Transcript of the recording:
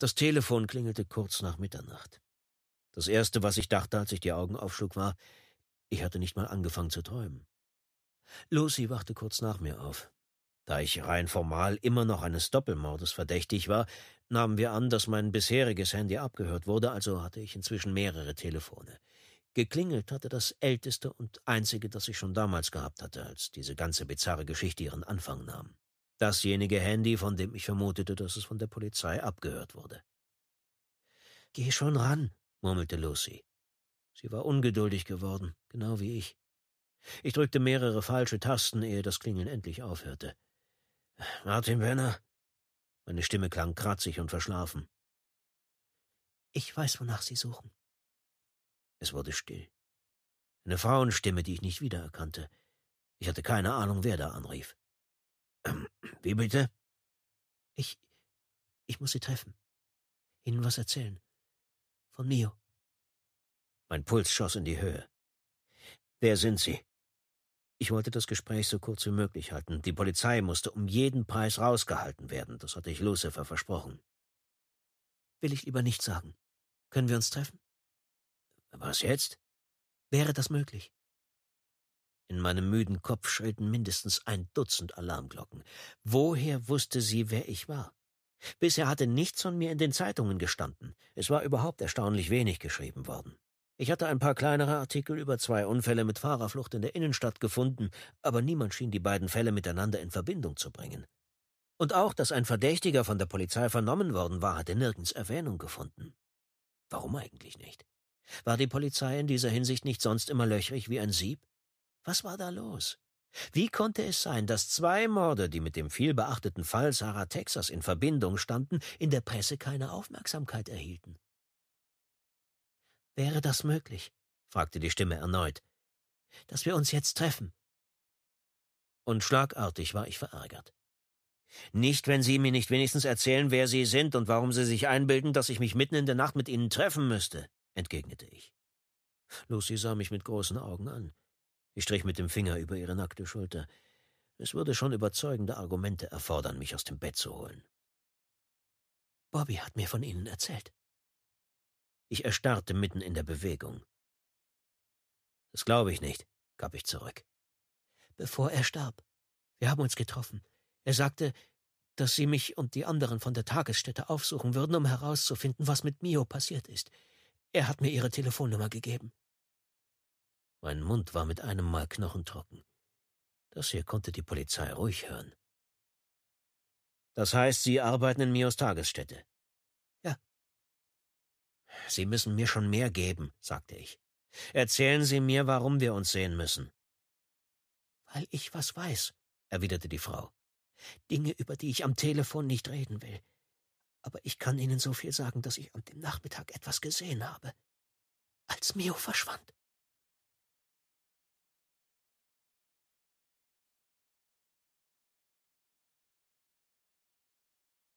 Das Telefon klingelte kurz nach Mitternacht. Das Erste, was ich dachte, als ich die Augen aufschlug, war, ich hatte nicht mal angefangen zu träumen. Lucy wachte kurz nach mir auf. Da ich rein formal immer noch eines Doppelmordes verdächtig war, nahmen wir an, dass mein bisheriges Handy abgehört wurde, also hatte ich inzwischen mehrere Telefone. Geklingelt hatte das älteste und einzige, das ich schon damals gehabt hatte, als diese ganze bizarre Geschichte ihren Anfang nahm. Dasjenige Handy, von dem ich vermutete, dass es von der Polizei abgehört wurde. »Geh schon ran«, murmelte Lucy. Sie war ungeduldig geworden, genau wie ich. Ich drückte mehrere falsche Tasten, ehe das Klingeln endlich aufhörte. »Martin Benner«, meine Stimme klang kratzig und verschlafen. »Ich weiß, wonach Sie suchen.« Es wurde still. Eine Frauenstimme, die ich nicht wiedererkannte. Ich hatte keine Ahnung, wer da anrief. »Wie bitte?« »Ich muss Sie treffen. Ihnen was erzählen. Von Mio.« Mein Puls schoss in die Höhe. »Wer sind Sie?« Ich wollte das Gespräch so kurz wie möglich halten. Die Polizei musste um jeden Preis rausgehalten werden. Das hatte ich Lucifer versprochen. »Will ich lieber nicht sagen. Können wir uns treffen?« »Was jetzt?« »Wäre das möglich?« In meinem müden Kopf schrillten mindestens 1 Dutzend Alarmglocken. Woher wusste sie, wer ich war? Bisher hatte nichts von mir in den Zeitungen gestanden. Es war überhaupt erstaunlich wenig geschrieben worden. Ich hatte ein paar kleinere Artikel über 2 Unfälle mit Fahrerflucht in der Innenstadt gefunden, aber niemand schien die beiden Fälle miteinander in Verbindung zu bringen. Und auch, dass ein Verdächtiger von der Polizei vernommen worden war, hatte nirgends Erwähnung gefunden. Warum eigentlich nicht? War die Polizei in dieser Hinsicht nicht sonst immer löchrig wie ein Sieb? Was war da los? Wie konnte es sein, dass 2 Morde, die mit dem vielbeachteten Fall Sarah Texas in Verbindung standen, in der Presse keine Aufmerksamkeit erhielten? »Wäre das möglich?«, fragte die Stimme erneut. »Dass wir uns jetzt treffen?« Und schlagartig war ich verärgert. »Nicht, wenn Sie mir nicht wenigstens erzählen, wer Sie sind und warum Sie sich einbilden, dass ich mich mitten in der Nacht mit Ihnen treffen müsste«, entgegnete ich. Lucy sah mich mit großen Augen an. Ich strich mit dem Finger über ihre nackte Schulter. Es würde schon überzeugende Argumente erfordern, mich aus dem Bett zu holen. »Bobby hat mir von Ihnen erzählt.« Ich erstarrte mitten in der Bewegung. »Das glaube ich nicht«, gab ich zurück. »Bevor er starb. Wir haben uns getroffen. Er sagte, dass Sie mich und die anderen von der Tagesstätte aufsuchen würden, um herauszufinden, was mit Mio passiert ist. Er hat mir Ihre Telefonnummer gegeben.« Mein Mund war mit einem Mal knochentrocken. Das hier konnte die Polizei ruhig hören. »Das heißt, Sie arbeiten in Mios Tagesstätte?« »Ja.« »Sie müssen mir schon mehr geben«, sagte ich. »Erzählen Sie mir, warum wir uns sehen müssen.« »Weil ich was weiß«, erwiderte die Frau. »Dinge, über die ich am Telefon nicht reden will. Aber ich kann Ihnen so viel sagen, dass ich an dem Nachmittag etwas gesehen habe, als Mio verschwand.«